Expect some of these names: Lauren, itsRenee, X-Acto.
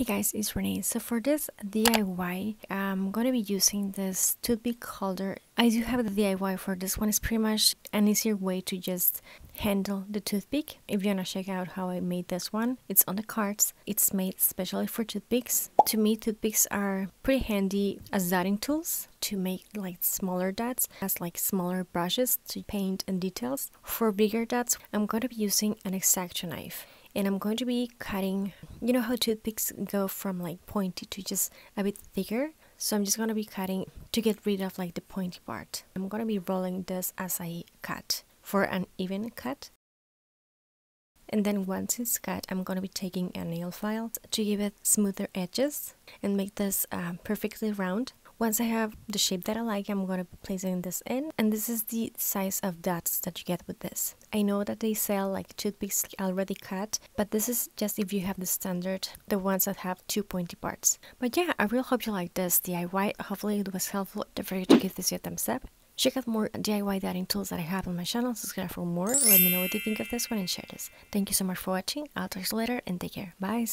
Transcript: Hey guys, it's Renee. So for this DIY, I'm going to be using this toothpick holder. I do have the DIY for this one. It's pretty much an easier way to just handle the toothpick. If you want to check out how I made this one, it's on the cards. It's made especially for toothpicks. To me, toothpicks are pretty handy as dotting tools to make like smaller dots, as like smaller brushes to paint and details. For bigger dots, I'm going to be using an X-Acto knife. And I'm going to be cutting, you know how toothpicks go from like pointy to just a bit thicker? So I'm just going to be cutting to get rid of like the pointy part. I'm going to be rolling this as I cut for an even cut. And then once it's cut, I'm going to be taking a nail file to give it smoother edges and make this perfectly round. Once I have the shape that I like, I'm going to be placing this in. And this is the size of dots that you get with this. I know that they sell like toothpicks already cut, but this is just if you have the standard, the ones that have two pointy parts. But yeah, I really hope you like this DIY. Hopefully it was helpful. Don't forget to give this a thumbs up. Check out more DIY dotting tools that I have on my channel. Subscribe for more. Let me know what you think of this one and share this. Thank you so much for watching. I'll talk to you later and take care. Bye.